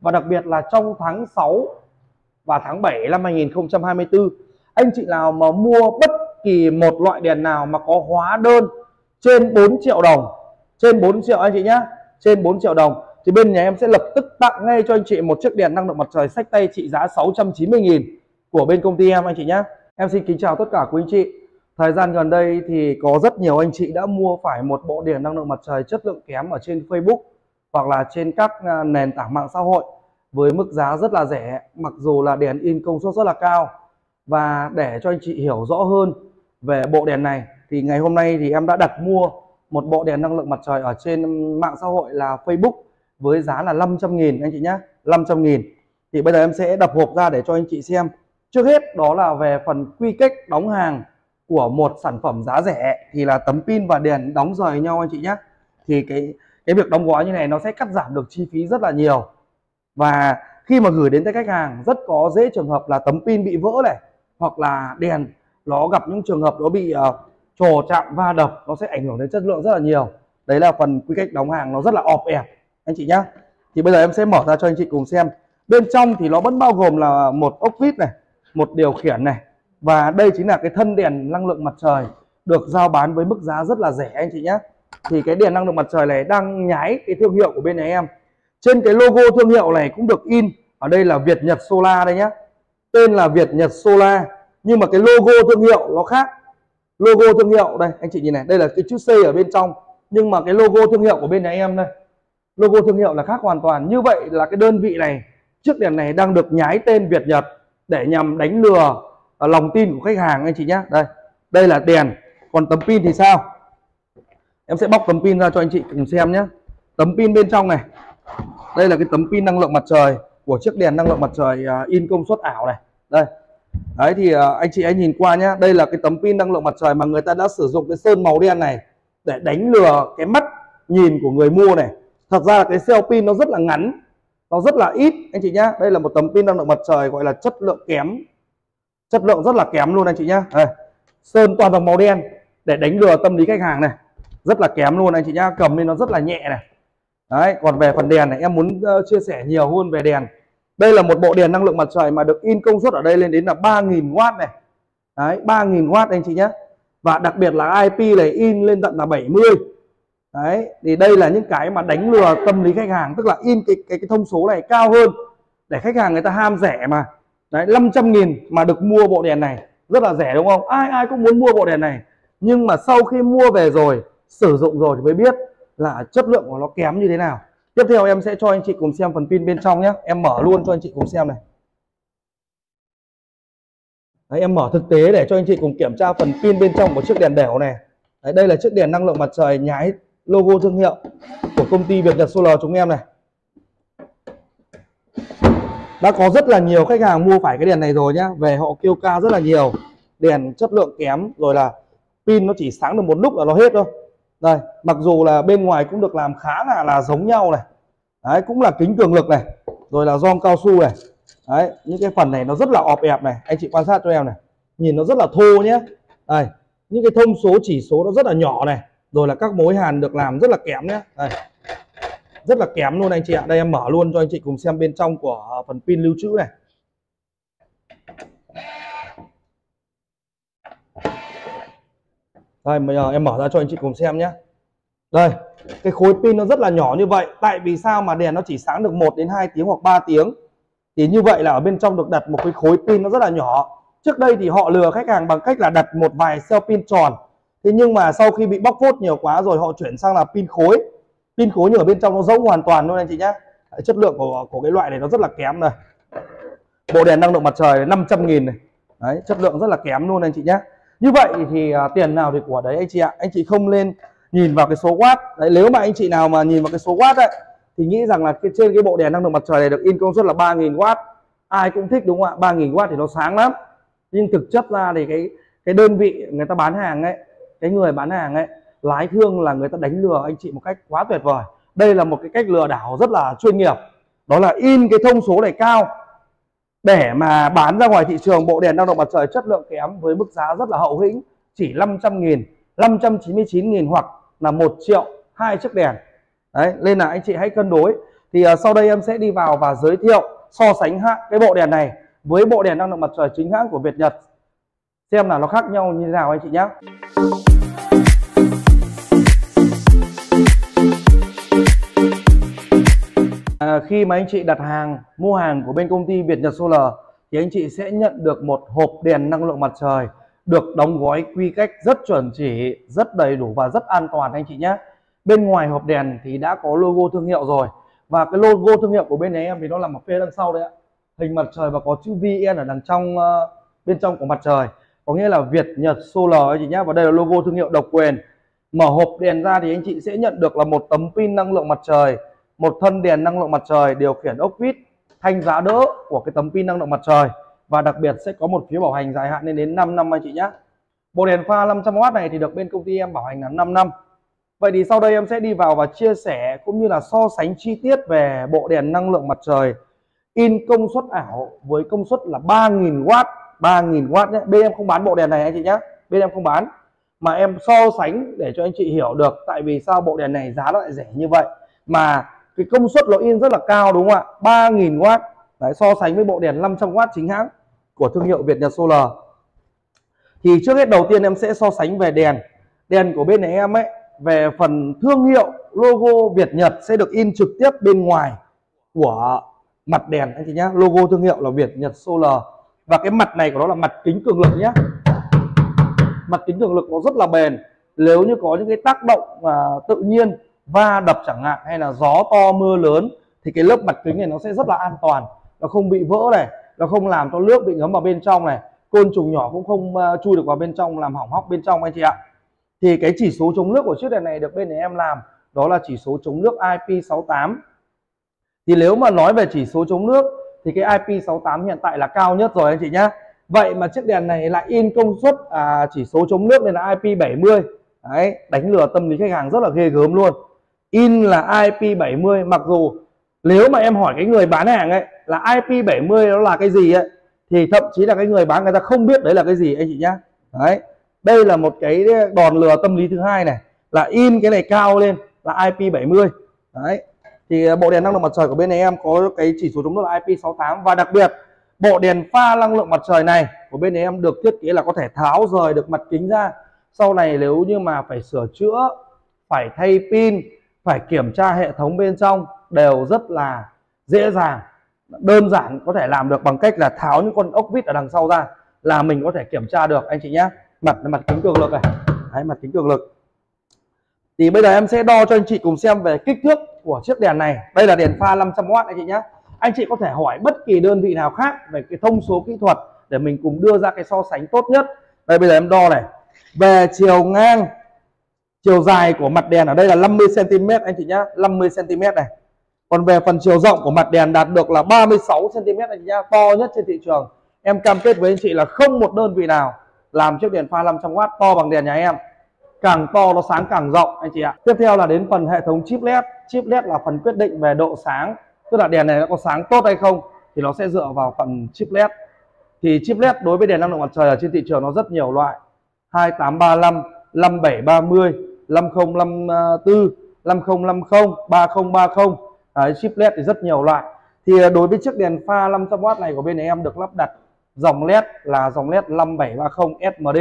Và đặc biệt là trong tháng 6 và tháng 7 năm 2024, anh chị nào mà mua bất kỳ một loại đèn nào mà có hóa đơn trên 4 triệu đồng, trên 4 triệu anh chị nhé, trên 4 triệu đồng thì bên nhà em sẽ lập tức tặng ngay cho anh chị một chiếc đèn năng lượng mặt trời xách tay trị giá 690.000 của bên công ty em anh chị nhé. Em xin kính chào tất cả quý anh chị. Thời gian gần đây thì có rất nhiều anh chị đã mua phải một bộ đèn năng lượng mặt trời chất lượng kém ở trên Facebook hoặc là trên các nền tảng mạng xã hội với mức giá rất là rẻ, mặc dù là đèn in công suất rất là cao. Và để cho anh chị hiểu rõ hơn về bộ đèn này thì ngày hôm nay thì em đã đặt mua một bộ đèn năng lượng mặt trời ở trên mạng xã hội là Facebook với giá là 500.000 anh chị nhé, 500.000. Thì bây giờ em sẽ đập hộp ra để cho anh chị xem. Trước hết đó là về phần quy cách đóng hàng của một sản phẩm giá rẻ thì là tấm pin và đèn đóng rời nhau anh chị nhé. Thì cái việc đóng gói như này nó sẽ cắt giảm được chi phí rất là nhiều. Và khi mà gửi đến tới khách hàng rất có dễ trường hợp là tấm pin bị vỡ này, hoặc là đèn nó gặp những trường hợp nó bị trồ chạm va đập, nó sẽ ảnh hưởng đến chất lượng rất là nhiều. Đấy là phần quy cách đóng hàng nó rất là ọp ẹp anh chị nhé. Thì bây giờ em sẽ mở ra cho anh chị cùng xem. Bên trong thì nó vẫn bao gồm là một ốc vít này, một điều khiển này, và đây chính là cái thân đèn năng lượng mặt trời được giao bán với mức giá rất là rẻ anh chị nhé. Thì cái đèn năng lượng mặt trời này đang nhái cái thương hiệu của bên nhà em. Trên cái logo thương hiệu này cũng được in ở đây là Việt Nhật Solar đây nhé. Tên là Việt Nhật Solar nhưng mà cái logo thương hiệu nó khác. Logo thương hiệu đây anh chị nhìn này, đây là cái chữ C ở bên trong, nhưng mà cái logo thương hiệu của bên nhà em đây, logo thương hiệu là khác hoàn toàn. Như vậy là cái đơn vị này, chiếc đèn này đang được nhái tên Việt Nhật để nhằm đánh lừa lòng tin của khách hàng anh chị nhé. Đây, đây là đèn. Còn tấm pin thì sao? Em sẽ bóc tấm pin ra cho anh chị cùng xem nhé. Tấm pin bên trong này, đây là cái tấm pin năng lượng mặt trời của chiếc đèn năng lượng mặt trời in công suất ảo này. Đây, đấy thì anh chị hãy nhìn qua nhé. Đây là cái tấm pin năng lượng mặt trời mà người ta đã sử dụng cái sơn màu đen này để đánh lừa cái mắt nhìn của người mua này. Thật ra là cái cell pin nó rất là ngắn, nó rất là ít anh chị nhé. Đây là một tấm pin năng lượng mặt trời gọi là chất lượng kém, chất lượng rất là kém luôn anh chị nhé. Sơn toàn bằng màu đen để đánh lừa tâm lý khách hàng này, rất là kém luôn anh chị nhá. Cầm lên nó rất là nhẹ này. Đấy, còn về phần đèn này em muốn chia sẻ nhiều hơn về đèn. Đây là một bộ đèn năng lượng mặt trời mà được in công suất ở đây lên đến là 3.000W này. Đấy, 3.000W anh chị nhé. Và đặc biệt là IP này in lên tận là 70. Đấy, thì đây là những cái mà đánh lừa tâm lý khách hàng, tức là in cái thông số này cao hơn để khách hàng người ta ham rẻ mà. Đấy, 500.000 mà được mua bộ đèn này, rất là rẻ đúng không? Ai ai cũng muốn mua bộ đèn này. Nhưng mà sau khi mua về rồi, sử dụng rồi thì mới biết là chất lượng của nó kém như thế nào. Tiếp theo em sẽ cho anh chị cùng xem phần pin bên trong nhé. Em mở luôn cho anh chị cùng xem này. Đấy, em mở thực tế để cho anh chị cùng kiểm tra phần pin bên trong của chiếc đèn đẻo này. Đấy, đây là chiếc đèn năng lượng mặt trời nhái logo thương hiệu của công ty Việt Nhật Solar chúng em này. Đã có rất là nhiều khách hàng mua phải cái đèn này rồi nhá. Về họ kêu ca rất là nhiều, đèn chất lượng kém, rồi là pin nó chỉ sáng được một lúc là nó hết thôi. Đây, mặc dù là bên ngoài cũng được làm khá là giống nhau này. Đấy, cũng là kính cường lực này, rồi là gioăng cao su này. Đấy, những cái phần này nó rất là ọp ẹp này. Anh chị quan sát cho em này, nhìn nó rất là thô nhé. Đây, những cái thông số chỉ số nó rất là nhỏ này, rồi là các mối hàn được làm rất là kém nhé. Đây, rất là kém luôn anh chị ạ. Đây em mở luôn cho anh chị cùng xem bên trong của phần pin lưu trữ này. Đây, bây giờ em mở ra cho anh chị cùng xem nhé. Đây, cái khối pin nó rất là nhỏ như vậy. Tại vì sao mà đèn nó chỉ sáng được 1 đến 2 tiếng hoặc 3 tiếng? Thì như vậy là ở bên trong được đặt một cái khối pin nó rất là nhỏ. Trước đây thì họ lừa khách hàng bằng cách là đặt một vài cell pin tròn. Thế nhưng mà sau khi bị bóc phốt nhiều quá rồi họ chuyển sang là pin khối. Pin khối nhưng ở bên trong nó rỗng hoàn toàn luôn anh chị nhé. Chất lượng của cái loại này nó rất là kém này. Bộ đèn năng lượng mặt trời 500.000 này. Đấy, chất lượng rất là kém luôn anh chị nhé. Như vậy thì tiền nào thì của đấy anh chị ạ. Anh chị không nên nhìn vào cái số watt. Đấy, nếu mà anh chị nào mà nhìn vào cái số watt ấy, thì nghĩ rằng là trên cái bộ đèn năng lượng mặt trời này được in công suất là 3.000W. Ai cũng thích đúng không ạ? 3.000W thì nó sáng lắm. Nhưng thực chất ra thì cái đơn vị người ta bán hàng ấy, cái người bán hàng ấy, lái thương là người ta đánh lừa anh chị một cách quá tuyệt vời. Đây là một cái cách lừa đảo rất là chuyên nghiệp. Đó là in cái thông số này cao để mà bán ra ngoài thị trường bộ đèn năng lượng mặt trời chất lượng kém với mức giá rất là hậu hĩnh, chỉ 500.000, 599.000 hoặc là 1 triệu 2 chiếc đèn. Đấy, nên là anh chị hãy cân đối. Thì sau đây em sẽ đi vào và giới thiệu so sánh cái bộ đèn này với bộ đèn năng lượng mặt trời chính hãng của Việt Nhật, xem là nó khác nhau như thế nào anh chị nhé. Khi mà anh chị đặt hàng, mua hàng của bên công ty Việt Nhật Solar thì anh chị sẽ nhận được một hộp đèn năng lượng mặt trời được đóng gói quy cách rất chuẩn chỉ, rất đầy đủ và rất an toàn anh chị nhé. Bên ngoài hộp đèn thì đã có logo thương hiệu rồi, và cái logo thương hiệu của bên này em thì nó là một phía đằng sau đấy ạ, hình mặt trời và có chữ VN ở đằng trong, bên trong của mặt trời, có nghĩa là Việt Nhật Solar anh chị nhé. Và đây là logo thương hiệu độc quyền. Mở hộp đèn ra thì anh chị sẽ nhận được là một tấm pin năng lượng mặt trời, một thân đèn năng lượng mặt trời, điều khiển ốc vít, thanh giá đỡ của cái tấm pin năng lượng mặt trời, và đặc biệt sẽ có một phiếu bảo hành dài hạn lên đến 5 năm anh chị nhé. Bộ đèn pha 500W này thì được bên công ty em bảo hành là 5 năm. Vậy thì sau đây em sẽ đi vào và chia sẻ cũng như là so sánh chi tiết về bộ đèn năng lượng mặt trời in công suất ảo với công suất là 3000W, 3000W nhé. Bên em không bán bộ đèn này anh chị nhé, bên em không bán, mà em so sánh để cho anh chị hiểu được tại vì sao bộ đèn này giá nó lại rẻ như vậy mà cái công suất nó in rất là cao, đúng không ạ? 3000W. Đấy, so sánh với bộ đèn 500W chính hãng của thương hiệu Việt Nhật Solar. Thì trước hết đầu tiên em sẽ so sánh về đèn. Đèn của bên này em ấy, về phần thương hiệu logo Việt Nhật sẽ được in trực tiếp bên ngoài của mặt đèn anh chị nhé. Logo thương hiệu là Việt Nhật Solar. Và cái mặt này của nó là mặt kính cường lực nhé. Mặt kính cường lực nó rất là bền. Nếu như có những cái tác động tự nhiên, va đập chẳng hạn, hay là gió to mưa lớn, thì cái lớp mặt kính này nó sẽ rất là an toàn, nó không bị vỡ này, nó không làm cho nước bị ngấm vào bên trong này, côn trùng nhỏ cũng không chui được vào bên trong làm hỏng hóc bên trong anh chị ạ. Thì cái chỉ số chống nước của chiếc đèn này được bên này em làm, đó là chỉ số chống nước IP68. Thì nếu mà nói về chỉ số chống nước thì cái IP68 hiện tại là cao nhất rồi anh chị nhé. Vậy mà chiếc đèn này lại in công suất chỉ số chống nước nên là IP70. Đấy, đánh lừa tâm lý khách hàng rất là ghê gớm luôn. In là IP70, mặc dù nếu mà em hỏi cái người bán hàng ấy là IP70 nó là cái gì ấy, thì thậm chí là cái người bán người ta không biết đấy là cái gì anh chị nhá. Đấy, đây là một cái đòn lừa tâm lý thứ hai này, là in cái này cao lên là IP70. Đấy, thì bộ đèn năng lượng mặt trời của bên này em có cái chỉ số chống nước là IP68. Và đặc biệt bộ đèn pha năng lượng mặt trời này của bên này em được thiết kế là có thể tháo rời được mặt kính ra. Sau này nếu như mà phải sửa chữa, phải thay pin, phải kiểm tra hệ thống bên trong đều rất là dễ dàng, đơn giản, có thể làm được bằng cách là tháo những con ốc vít ở đằng sau ra là mình có thể kiểm tra được anh chị nhé. Mặt kính cường lực này, đấy, mặt kính cường lực. Thì bây giờ em sẽ đo cho anh chị cùng xem về kích thước của chiếc đèn này. Đây là đèn pha 500W anh chị nhé. Anh chị có thể hỏi bất kỳ đơn vị nào khác về cái thông số kỹ thuật để mình cùng đưa ra cái so sánh tốt nhất. Đây, bây giờ em đo này. Về chiều ngang, chiều dài của mặt đèn ở đây là 50cm anh chị nhá, 50cm này. Còn về phần chiều rộng của mặt đèn đạt được là 36cm anh chị nhá, to nhất trên thị trường. Em cam kết với anh chị là không một đơn vị nào làm chiếc đèn pha 500W to bằng đèn nhà em. Càng to nó sáng càng rộng anh chị ạ. Tiếp theo là đến phần hệ thống chip LED. Chip LED là phần quyết định về độ sáng, tức là đèn này nó có sáng tốt hay không thì nó sẽ dựa vào phần chip LED. Thì chip LED đối với đèn năng lượng mặt trời ở trên thị trường nó rất nhiều loại: 2835, 5730, 5054, 5050, 3030. Chip LED thì rất nhiều loại. Thì đối với chiếc đèn pha 500W này của bên này em được lắp đặt dòng LED là dòng LED 5730 SMD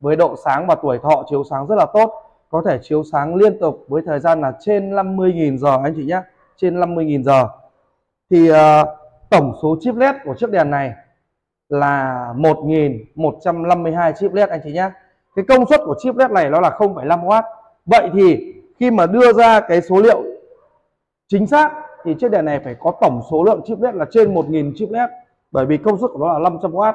với độ sáng và tuổi thọ chiếu sáng rất là tốt, có thể chiếu sáng liên tục với thời gian là trên 50.000 giờ anh chị nhé, trên 50.000 giờ. Thì tổng số chip LED của chiếc đèn này là 1152 chip LED anh chị nhé. Cái công suất của chip LED này nó là 0,5W. Vậy thì khi mà đưa ra cái số liệu chính xác thì chiếc đèn này phải có tổng số lượng chip LED là trên 1000 chip LED, bởi vì công suất của nó là 500W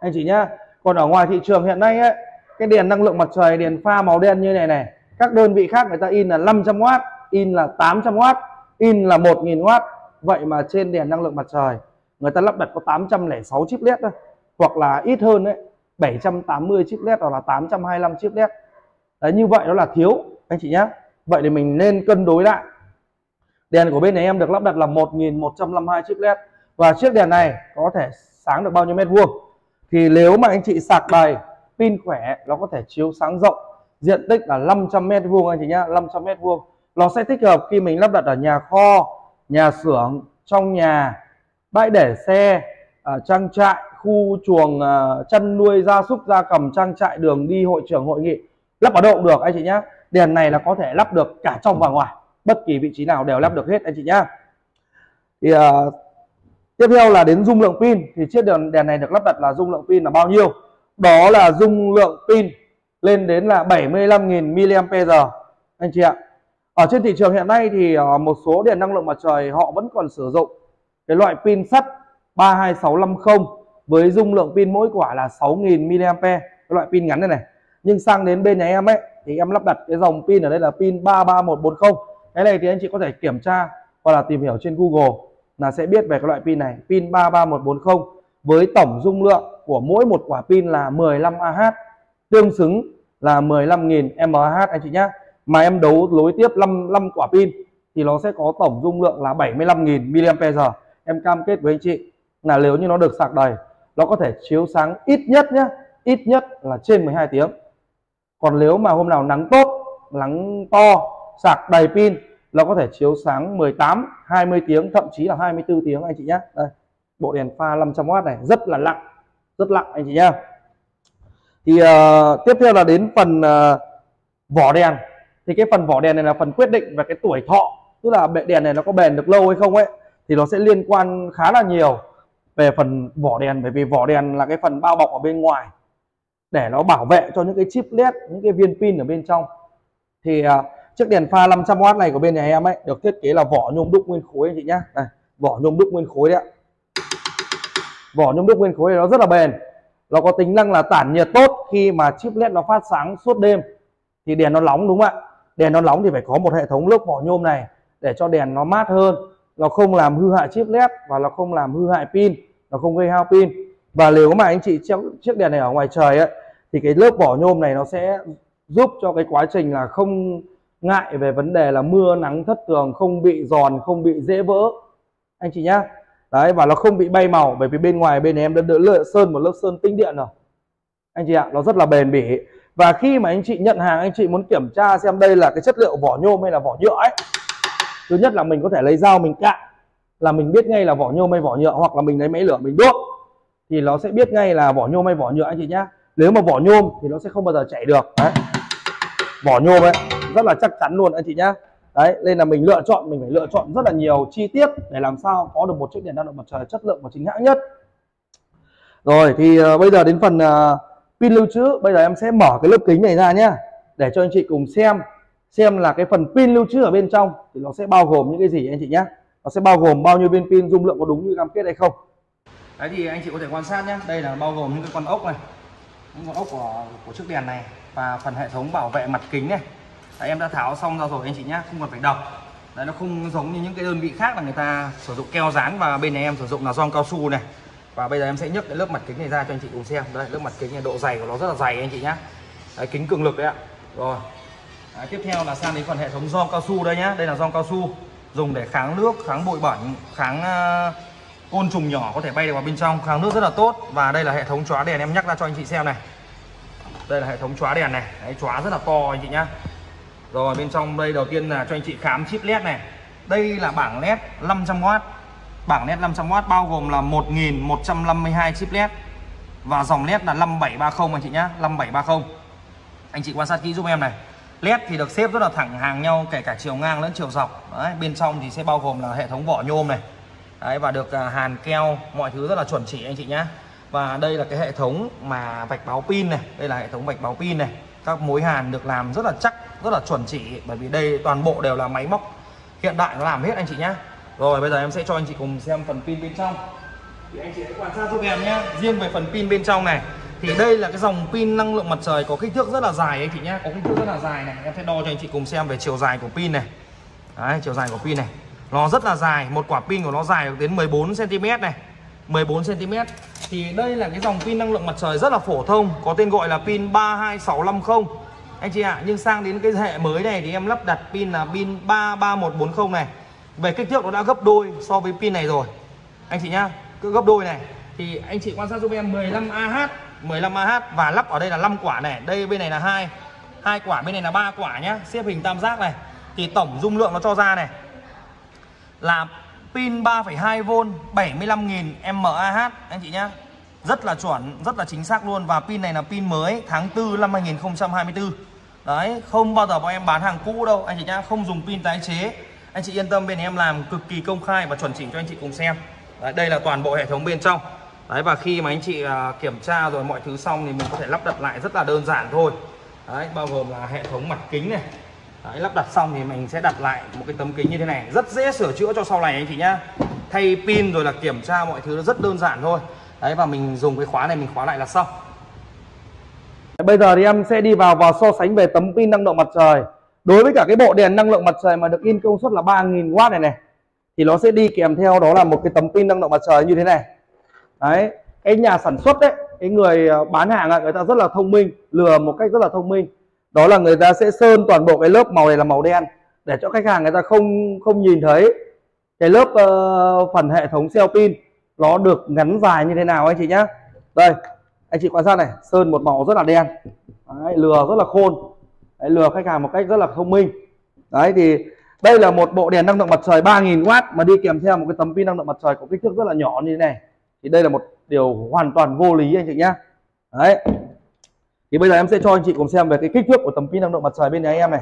anh chị nhá. Còn ở ngoài thị trường hiện nay ấy, cái đèn năng lượng mặt trời, đèn pha màu đen như này này, các đơn vị khác người ta in là 500W, in là 800W, in là 1000W. Vậy mà trên đèn năng lượng mặt trời người ta lắp đặt có 806 chip LED thôi, hoặc là ít hơn đấy, 780 chip LED hoặc là 825 chip LED. Đấy, như vậy nó là thiếu anh chị nhé. Vậy thì mình nên cân đối lại. Đèn của bên này em được lắp đặt là 1152 chip LED. Và chiếc đèn này có thể sáng được bao nhiêu mét vuông? Thì nếu mà anh chị sạc đầy, pin khỏe, nó có thể chiếu sáng rộng, diện tích là 500 mét vuông anh chị nhé, 500 mét vuông. Nó sẽ thích hợp khi mình lắp đặt ở nhà kho, nhà xưởng, trong nhà, bãi để xe, trang trại, khu chuồng chăn nuôi gia súc gia cầm, trang trại, đường đi, hội trường, hội nghị. Lắp ở đâu cũng được anh chị nhé. Đèn này là có thể lắp được cả trong và ngoài, bất kỳ vị trí nào đều lắp được hết anh chị nhé. Thì tiếp theo là đến dung lượng pin. Thì chiếc đèn này được lắp đặt là dung lượng pin là bao nhiêu? Đó là dung lượng pin lên đến là 75.000 mAh anh chị ạ. Ở trên thị trường hiện nay thì một số đèn năng lượng mặt trời họ vẫn còn sử dụng cái loại pin sắt 32650 với dung lượng pin mỗi quả là 6.000 mAh, cái loại pin ngắn này này. Nhưng sang đến bên nhà em ấy thì em lắp đặt cái dòng pin ở đây là pin 33140. Cái này thì anh chị có thể kiểm tra hoặc là tìm hiểu trên Google là sẽ biết về cái loại pin này, pin 33140 với tổng dung lượng của mỗi một quả pin là 15 Ah, tương xứng là 15.000 mAh anh chị nhé. Mà em đấu nối tiếp 5 quả pin thì nó sẽ có tổng dung lượng là 75.000 mAh. Em cam kết với anh chị là nếu như nó được sạc đầy, nó có thể chiếu sáng ít nhất nhé, ít nhất là trên 12 tiếng. Còn nếu mà hôm nào nắng tốt, nắng to, sạc đầy pin, nó có thể chiếu sáng 18, 20 tiếng, thậm chí là 24 tiếng anh chị nhé. Đây, bộ đèn pha 500W này rất lặng anh chị nhé. Thì tiếp theo là đến phần vỏ đèn. Thì cái phần vỏ đèn này là phần quyết định về cái tuổi thọ, tức là đèn này nó có bền được lâu hay không ấy, thì nó sẽ liên quan khá là nhiều về phần vỏ đèn. Bởi vì vỏ đèn là cái phần bao bọc ở bên ngoài để nó bảo vệ cho những cái chip LED, những cái viên pin ở bên trong. Thì chiếc đèn pha 500W này của bên nhà em ấy được thiết kế là vỏ nhôm đúc nguyên khối anh chị nhá. Đây, vỏ nhôm đúc nguyên khối đấy ạ. Vỏ nhôm đúc nguyên khối này nó rất là bền, nó có tính năng là tản nhiệt tốt. Khi mà chip LED nó phát sáng suốt đêm thì đèn nó nóng, đúng không ạ? Đèn nó nóng thì phải có một hệ thống lớp vỏ nhôm này để cho đèn nó mát hơn, nó không làm hư hại chip LED và nó không làm hư hại pin, nó không gây hao pin. Và nếu mà anh chị treo chiếc đèn này ở ngoài trời ấy, thì cái lớp vỏ nhôm này nó sẽ giúp cho cái quá trình là không ngại về vấn đề là mưa nắng thất thường, không bị giòn, không bị dễ vỡ anh chị nhá. Đấy, và nó không bị bay màu, bởi vì bên ngoài bên em đã được sơn một lớp sơn tĩnh điện rồi anh chị ạ. Nó rất là bền bỉ. Và khi mà anh chị nhận hàng, anh chị muốn kiểm tra xem đây là cái chất liệu vỏ nhôm hay là vỏ nhựa ấy, thứ nhất là mình có thể lấy dao mình cạo là mình biết ngay là vỏ nhôm hay vỏ nhựa, hoặc là mình lấy máy lửa mình đốt thì nó sẽ biết ngay là vỏ nhôm hay vỏ nhựa anh chị nhá. Nếu mà vỏ nhôm thì nó sẽ không bao giờ chảy được. Đấy, vỏ nhôm ấy rất là chắc chắn luôn anh chị nhá. Đấy, nên là mình lựa chọn, mình phải lựa chọn rất là nhiều chi tiết để làm sao có được một chiếc đèn năng lượng mặt trời chất lượng và chính hãng nhất. Rồi thì bây giờ đến phần pin lưu trữ. Bây giờ em sẽ mở cái lớp kính này ra nhá, để cho anh chị cùng xem là cái phần pin lưu trữ ở bên trong thì nó sẽ bao gồm những cái gì anh chị nhá. Nó sẽ bao gồm bao nhiêu viên pin, dung lượng có đúng như cam kết hay không. Đấy thì anh chị có thể quan sát nhé. Đây là bao gồm những cái con ốc này, những con ốc của chiếc đèn này và phần hệ thống bảo vệ mặt kính này. Đấy, em đã tháo xong ra rồi anh chị nhá, không còn phải đọc. Đấy, nó không giống như những cái đơn vị khác là người ta sử dụng keo dán và bên này em sử dụng là gioăng cao su này. Và bây giờ em sẽ nhấc cái lớp mặt kính này ra cho anh chị cùng xem. Đây, lớp mặt kính này độ dày của nó rất là dày anh chị nhá. Đấy, kính cường lực đấy ạ. Rồi. Đấy, tiếp theo là sang đến phần hệ thống gioăng cao su đây nhá. Đây là gioăng cao su dùng để kháng nước, kháng bụi bẩn, kháng côn trùng nhỏ có thể bay được vào bên trong, kháng nước rất là tốt. Và đây là hệ thống chóa đèn, em nhắc ra cho anh chị xem này. Đây là hệ thống chóa đèn này. Đấy, chóa rất là to anh chị nhá. Rồi bên trong đây đầu tiên là cho anh chị khám chip LED này. Đây là bảng LED 500W. Bảng LED 500W bao gồm là 1152 chip LED và dòng LED là 5730 anh chị nhá, 5730. Anh chị quan sát kỹ giúp em này. LED thì được xếp rất là thẳng hàng nhau kể cả chiều ngang lẫn chiều dọc. Đấy, bên trong thì sẽ bao gồm là hệ thống vỏ nhôm này. Đấy, và được hàn keo, mọi thứ rất là chuẩn chỉ anh chị nhá. Và đây là cái hệ thống mà vạch báo pin này, đây là hệ thống vạch báo pin này. Các mối hàn được làm rất là chắc, rất là chuẩn chỉ, bởi vì đây toàn bộ đều là máy móc hiện đại nó làm hết anh chị nhá. Rồi bây giờ em sẽ cho anh chị cùng xem phần pin bên trong. Thì anh chị hãy quan sát giúp em nhá. Riêng về phần pin bên trong này thì đây là cái dòng pin năng lượng mặt trời có kích thước rất là dài anh chị nhá, có kích thước rất là dài này. Em sẽ đo cho anh chị cùng xem về chiều dài của pin này. Đấy, chiều dài của pin này nó rất là dài, một quả pin của nó dài được đến 14 cm này, 14 cm. Thì đây là cái dòng pin năng lượng mặt trời rất là phổ thông, có tên gọi là pin 32650 anh chị ạ. Nhưng sang đến cái hệ mới này thì em lắp đặt pin là pin 33140 này. Về kích thước nó đã gấp đôi so với pin này rồi anh chị nhá, cứ gấp đôi này. Thì anh chị quan sát giúp em 15 Ah và lắp ở đây là 5 quả này. Đây bên này là hai quả, bên này là 3 quả nhá, xếp hình tam giác này. Thì tổng dung lượng nó cho ra này là pin 3,2V 75.000 mAh anh chị nhá. Rất là chuẩn, rất là chính xác luôn. Và pin này là pin mới tháng 4 năm 2024. Đấy, không bao giờ bọn em bán hàng cũ đâu anh chị nhá, không dùng pin tái chế. Anh chị yên tâm, bên em làm cực kỳ công khai và chuẩn chỉnh cho anh chị cùng xem. Đấy, đây là toàn bộ hệ thống bên trong. Đấy, và khi mà anh chị kiểm tra rồi mọi thứ xong thì mình có thể lắp đặt lại rất là đơn giản thôi. Đấy, bao gồm là hệ thống mặt kính này. Đấy, lắp đặt xong thì mình sẽ đặt lại một cái tấm kính như thế này. Rất dễ sửa chữa cho sau này anh chị nhá. Thay pin rồi là kiểm tra mọi thứ rất đơn giản thôi. Đấy, và mình dùng cái khóa này mình khóa lại là xong. Bây giờ thì em sẽ đi vào so sánh về tấm pin năng lượng mặt trời. Đối với cả cái bộ đèn năng lượng mặt trời mà được in công suất là 3000W này thì nó sẽ đi kèm theo đó là một cái tấm pin năng lượng mặt trời như thế này. Đấy, cái nhà sản xuất đấy, cái người bán hàng người ta rất là thông minh, lừa một cách rất là thông minh. Đó là người ta sẽ sơn toàn bộ cái lớp màu này là màu đen để cho khách hàng người ta không nhìn thấy cái lớp phần hệ thống cell pin nó được ngắn dài như thế nào anh chị nhá. Đây, anh chị quan sát này, sơn một màu rất là đen. Đấy, lừa rất là khôn. Đấy, lừa khách hàng một cách rất là thông minh. Đấy, thì đây là một bộ đèn năng lượng mặt trời 3000W mà đi kèm theo một cái tấm pin năng lượng mặt trời có kích thước rất là nhỏ như thế này. Thì đây là một điều hoàn toàn vô lý anh chị nhá. Đấy, thì bây giờ em sẽ cho anh chị cùng xem về cái kích thước của tấm pin năng lượng mặt trời bên nhà em này.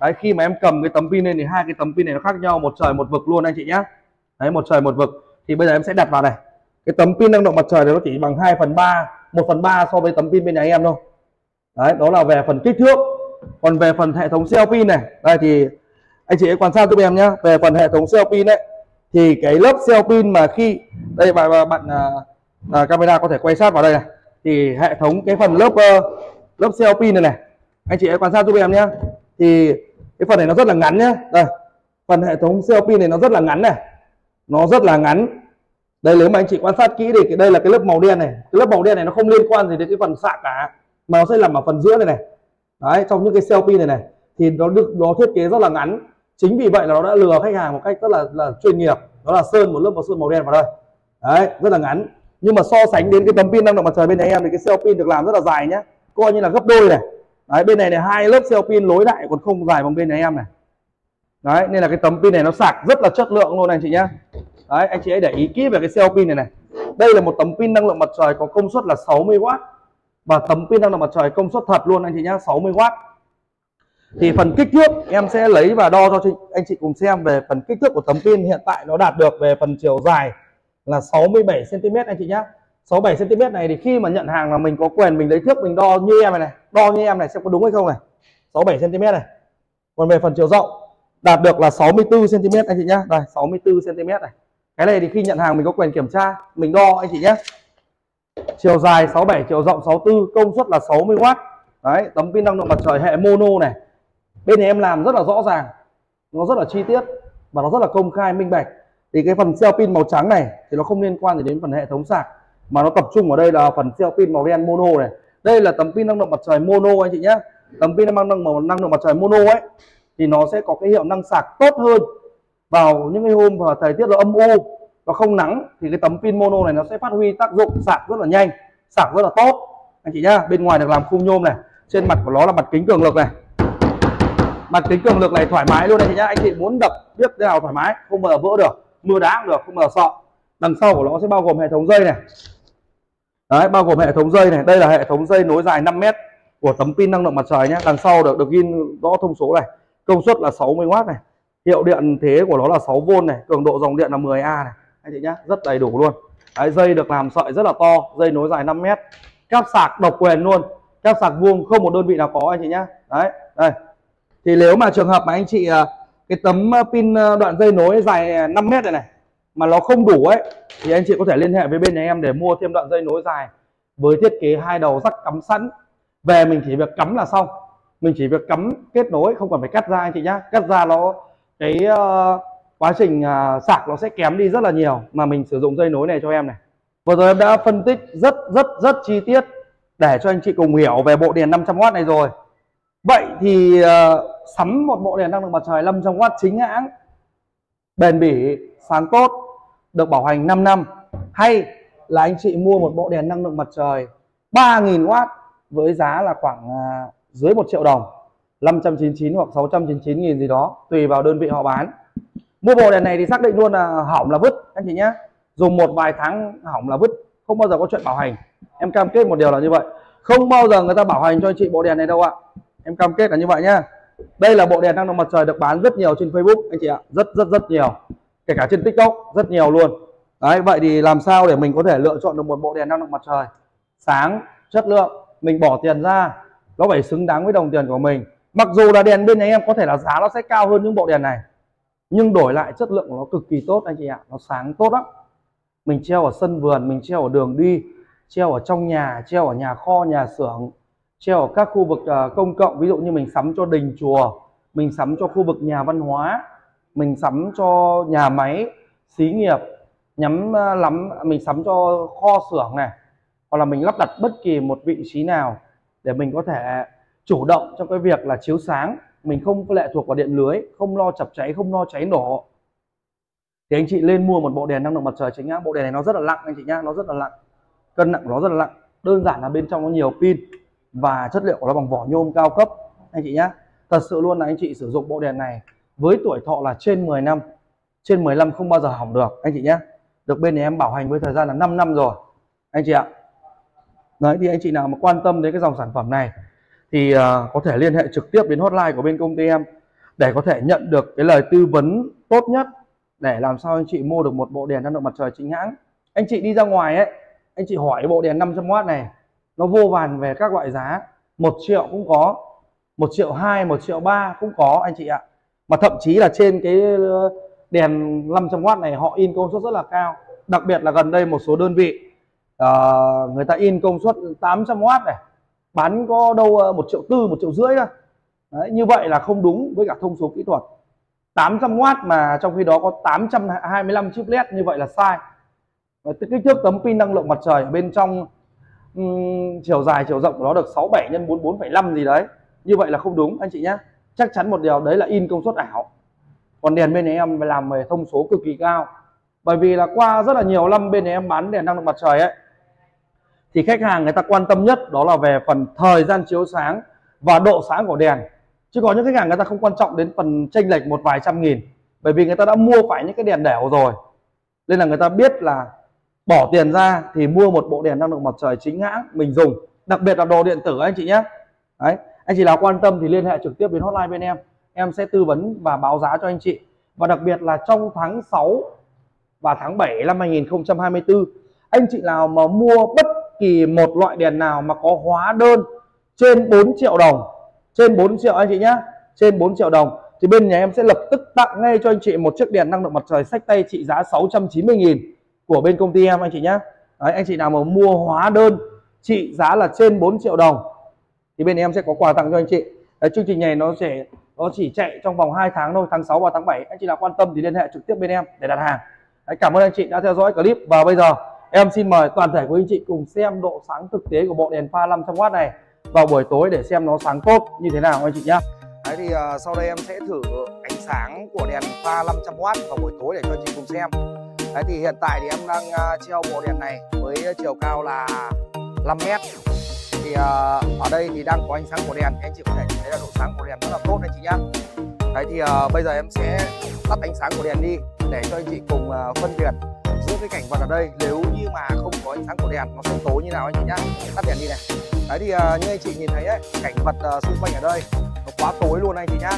Đấy, khi mà em cầm cái tấm pin lên thì hai cái tấm pin này nó khác nhau một trời một vực luôn anh chị nhá. Đấy, một trời một vực. Thì bây giờ em sẽ đặt vào này. Cái tấm pin năng lượng mặt trời này nó chỉ bằng 2/3, 1/3 so với tấm pin bên nhà em thôi. Đấy, đó là về phần kích thước. Còn về phần hệ thống cell pin này, đây thì anh chị hãy quan sát giúp em nhá. Về phần hệ thống cell pin đấy thì cái lớp cell pin mà khi đây bạn camera có thể quay sát vào đây này, thì hệ thống cái phần lớp cell pin này này, anh chị hãy quan sát giúp em nhé. Thì cái phần này nó rất là ngắn nhé. Đây, phần hệ thống cell pin này nó rất là ngắn này, nó rất là ngắn. Đây, nếu mà anh chị quan sát kỹ thì đây là cái lớp màu đen này. Cái lớp màu đen này nó không liên quan gì đến cái phần xạ cả, mà nó sẽ nằm ở phần giữa này này. Đấy, trong những cái cell pin này này thì nó thiết kế rất là ngắn. Chính vì vậy là nó đã lừa khách hàng một cách rất là chuyên nghiệp. Đó là sơn một lớp sơn màu đen vào đây. Đấy, rất là ngắn. Nhưng mà so sánh đến cái tấm pin năng lượng mặt trời bên này em thì cái cell pin được làm rất là dài nhá, coi như là gấp đôi này. Đấy, bên này là hai lớp cell pin nối lại còn không dài bằng bên này em này. Đấy, nên là cái tấm pin này nó sạc rất là chất lượng luôn anh chị nhá. Đấy, anh chị hãy để ý kỹ về cái cell pin này này. Đây là một tấm pin năng lượng mặt trời có công suất là 60W và tấm pin năng lượng mặt trời công suất thật luôn anh chị nhá, 60W. Thì phần kích thước em sẽ lấy và đo cho anh chị cùng xem về phần kích thước của tấm pin. Hiện tại nó đạt được về phần chiều dài là 67 cm anh chị nhá. 67 cm này thì khi mà nhận hàng là mình có quyền mình lấy thước mình đo như em này, đo như em này xem có đúng hay không này. 67 cm này. Còn về phần chiều rộng đạt được là 64 cm anh chị nhá. Đây, 64 cm này. Cái này thì khi nhận hàng mình có quyền kiểm tra, mình đo anh chị nhé. Chiều dài 67, chiều rộng 64, công suất là 60W. Đấy, tấm pin năng lượng mặt trời hệ mono này. Bên này em làm rất là rõ ràng, nó rất là chi tiết và nó rất là công khai minh bạch. Thì cái phần cell pin màu trắng này thì nó không liên quan gì đến phần hệ thống sạc, mà nó tập trung ở đây là phần cell pin màu đen mono này. Đây là tấm pin năng lượng mặt trời mono anh chị nhé. Tấm pin năng lượng mặt trời mono ấy thì nó sẽ có cái hiệu năng sạc tốt hơn vào những cái hôm mà thời tiết nó âm u và không nắng, thì cái tấm pin mono này nó sẽ phát huy tác dụng sạc rất là nhanh, sạc rất là tốt anh chị nhá. Bên ngoài được làm khung nhôm này, trên mặt của nó là mặt kính cường lực này. Mặt kính cường lực này thoải mái luôn anh chị nhá. Anh chị muốn đập biết thế nào thoải mái, không bao giờ vỡ được, mưa đá cũng được, không bao giờ sợ. Đằng sau của nó sẽ bao gồm hệ thống dây này. Đấy, bao gồm hệ thống dây này. Đây là hệ thống dây nối dài 5 m của tấm pin năng lượng mặt trời nhá. Đằng sau được in rõ thông số này, công suất là 60W này, hiệu điện thế của nó là 6V này, cường độ dòng điện là 10A này anh chị nhá, rất đầy đủ luôn. Đấy, dây được làm sợi rất là to, dây nối dài 5 m. Cáp sạc độc quyền luôn, cáp sạc vuông không một đơn vị nào có anh chị nhá. Đấy, đây. Thì nếu mà trường hợp mà anh chị cái tấm pin đoạn dây nối dài 5 m này này mà nó không đủ ấy thì anh chị có thể liên hệ với bên nhà em để mua thêm đoạn dây nối dài với thiết kế 2 đầu rắc cắm sẵn. Về mình chỉ việc cắm là xong. Mình chỉ việc cắm kết nối, không cần phải cắt ra anh chị nhá. Cắt ra nó cái quá trình sạc nó sẽ kém đi rất là nhiều, mà mình sử dụng dây nối này cho em này. Vừa rồi em đã phân tích rất chi tiết để cho anh chị cùng hiểu về bộ đèn 500W này rồi. Vậy thì sắm một bộ đèn năng lượng mặt trời 500W chính hãng, bền bỉ, sáng tốt, được bảo hành 5 năm, hay là anh chị mua một bộ đèn năng lượng mặt trời 3000W với giá là khoảng dưới 1 triệu đồng, 599 hoặc 699 nghìn gì đó tùy vào đơn vị họ bán. Mua bộ đèn này thì xác định luôn là hỏng là vứt anh chị nhé. Dùng một vài tháng hỏng là vứt, không bao giờ có chuyện bảo hành. Em cam kết một điều là như vậy, không bao giờ người ta bảo hành cho anh chị bộ đèn này đâu ạ. Em cam kết là như vậy nhá. Đây là bộ đèn năng lượng mặt trời được bán rất nhiều trên Facebook anh chị ạ, rất nhiều, kể cả trên TikTok rất nhiều luôn. Đấy, vậy thì làm sao để mình có thể lựa chọn được một bộ đèn năng lượng mặt trời sáng, chất lượng, mình bỏ tiền ra nó phải xứng đáng với đồng tiền của mình. Mặc dù là đèn bên này em có thể là giá nó sẽ cao hơn những bộ đèn này, nhưng đổi lại chất lượng của nó cực kỳ tốt anh chị ạ, nó sáng tốt lắm. Mình treo ở sân vườn, mình treo ở đường đi, treo ở trong nhà, treo ở nhà kho, nhà xưởng, treo ở các khu vực công cộng, ví dụ như mình sắm cho đình chùa, mình sắm cho khu vực nhà văn hóa, mình sắm cho nhà máy, xí nghiệp, mình sắm cho kho xưởng này, hoặc là mình lắp đặt bất kỳ một vị trí nào để mình có thể chủ động trong cái việc là chiếu sáng, mình không lệ thuộc vào điện lưới, không lo chập cháy, không lo cháy nổ. Thì anh chị lên mua một bộ đèn năng lượng mặt trời chính hãng. Bộ đèn này nó rất là nặng anh chị nhá, nó rất là nặng, cân nặng của nó rất là nặng. Đơn giản là bên trong nó nhiều pin và chất liệu của nó bằng vỏ nhôm cao cấp anh chị nhá. Thật sự luôn là anh chị sử dụng bộ đèn này với tuổi thọ là trên 10 năm, trên 15 không bao giờ hỏng được anh chị nhá. Được bên này em bảo hành với thời gian là 5 năm rồi anh chị ạ. Đấy, thì anh chị nào mà quan tâm đến cái dòng sản phẩm này thì có thể liên hệ trực tiếp đến hotline của bên công ty em để có thể nhận được cái lời tư vấn tốt nhất để làm sao anh chị mua được một bộ đèn năng lượng mặt trời chính hãng. Anh chị đi ra ngoài ấy, anh chị hỏi bộ đèn 500W này nó vô vàn về các loại giá, 1 triệu cũng có, 1,2 triệu, 1,3 triệu cũng có anh chị ạ. Mà thậm chí là trên cái đèn 500W này họ in công suất rất là cao, đặc biệt là gần đây một số đơn vị người ta in công suất 800W này, bán có đâu 1,4 triệu, 1,5 triệu thôi. Đấy, như vậy là không đúng với cả thông số kỹ thuật. 800W mà trong khi đó có 825 chip LED, như vậy là sai. Kích thước tấm pin năng lượng mặt trời ở bên trong, chiều dài chiều rộng của nó được 67 x 44,5 gì đấy, như vậy là không đúng anh chị nhé. Chắc chắn một điều đấy là in công suất ảo. Còn đèn bên này em làm về thông số cực kỳ cao, bởi vì là qua rất là nhiều năm bên này em bán đèn năng lượng mặt trời ấy, thì khách hàng người ta quan tâm nhất đó là về phần thời gian chiếu sáng và độ sáng của đèn. Chứ có những khách hàng người ta không quan trọng đến phần chênh lệch một vài trăm nghìn, bởi vì người ta đã mua phải những cái đèn đẻo rồi, nên là người ta biết là bỏ tiền ra thì mua một bộ đèn năng lượng mặt trời chính hãng mình dùng. Đặc biệt là đồ điện tử anh chị nhé. Đấy, anh chị nào quan tâm thì liên hệ trực tiếp đến hotline bên em. Em sẽ tư vấn và báo giá cho anh chị. Và đặc biệt là trong tháng 6 và tháng 7 năm 2024, anh chị nào mà mua bất kỳ một loại đèn nào mà có hóa đơn trên 4 triệu đồng, trên 4 triệu anh chị nhé, trên 4 triệu đồng thì bên nhà em sẽ lập tức tặng ngay cho anh chị một chiếc đèn năng lượng mặt trời xách tay trị giá 690.000 của bên công ty em anh chị nhé. Đấy, anh chị nào mà mua hóa đơn trị giá là trên 4 triệu đồng thì bên em sẽ có quà tặng cho anh chị. Đấy, chương trình này nó chỉ chạy trong vòng 2 tháng thôi, tháng 6 và tháng 7. Anh chị nào quan tâm thì liên hệ trực tiếp bên em để đặt hàng. Đấy, cảm ơn anh chị đã theo dõi clip, và bây giờ em xin mời toàn thể quý anh chị cùng xem độ sáng thực tế của bộ đèn pha 500W này vào buổi tối để xem nó sáng tốt như thế nào anh chị nhé. Đấy, thì sau đây em sẽ thử ánh sáng của đèn pha 500W vào buổi tối để cho anh chị cùng xem. Đấy, thì hiện tại thì em đang treo bộ đèn này với chiều cao là 5 mét. Thì ở đây thì đang có ánh sáng của đèn, anh chị có thể thấy là độ sáng của đèn rất là tốt anh chị nhá. Đấy, thì bây giờ em sẽ tắt ánh sáng của đèn đi để cho anh chị cùng phân biệt giữa cái cảnh vật ở đây. Nếu như mà không có ánh sáng của đèn nó sẽ tối như nào anh chị nhá. Tắt đèn đi này. Đấy, thì như anh chị nhìn thấy ấy, cảnh vật xung quanh ở đây nó quá tối luôn anh chị nhá.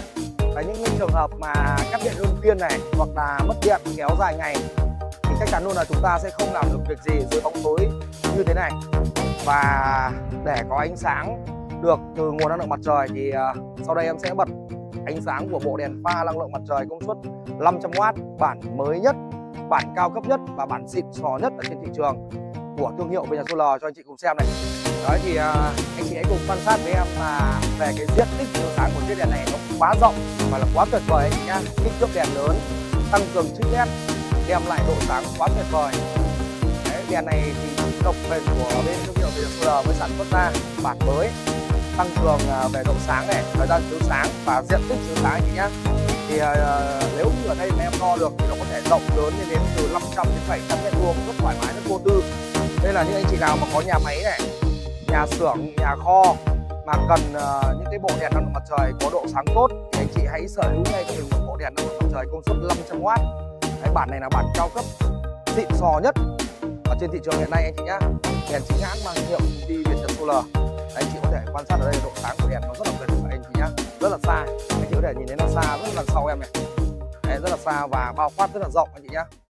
Đấy, những trường hợp mà cắt điện luân phiên này hoặc là mất điện kéo dài ngày thì chắc chắn luôn là chúng ta sẽ không làm được việc gì dưới bóng tối như thế này. Và để có ánh sáng được từ nguồn năng lượng mặt trời thì sau đây em sẽ bật ánh sáng của bộ đèn pha năng lượng mặt trời công suất 500W, bản mới nhất, bản cao cấp nhất và bản xịn sò nhất ở trên thị trường của thương hiệu Việt Nhật Solar cho anh chị cùng xem này. Đấy, thì anh chị hãy cùng quan sát với em là về cái diện tích chiếu sáng của chiếc đèn này nó quá rộng và là quá tuyệt vời anh chị nhá. Kích thước đèn lớn, tăng cường chip LED, đem lại độ sáng quá tuyệt vời. Đấy, đèn này thì độc quyền của bên thương hiệu Việt Nhật Solar mới sản xuất ra, bản mới, tăng cường về độ sáng này, thời gian chiếu sáng và diện tích chiếu sáng anh chị nhé. Thì nếu như ở đây mà em đo được thì nó có thể rộng lớn đến từ 500 đến 700 mét vuông rất thoải mái, rất vô tư. Đây là những anh chị nào mà có nhà máy này, nhà xưởng, nhà kho mà cần những cái bộ đèn năng lượng mặt trời có độ sáng tốt thì anh chị hãy sở hữu ngay cho mình một bộ đèn năng lượng mặt trời công suất 500W. Cái bản này là bản cao cấp xịn sò nhất ở trên thị trường hiện nay anh chị nhá. Đèn chính hãng mang hiệu đi Việt Nhật Solar. Anh chị có thể quan sát ở đây độ sáng của đèn nó rất là gần anh chị nhá, rất là xa. Anh chị có thể nhìn thấy nó xa rất là sau em này. Đấy, rất là xa và bao quát rất là rộng anh chị nhá.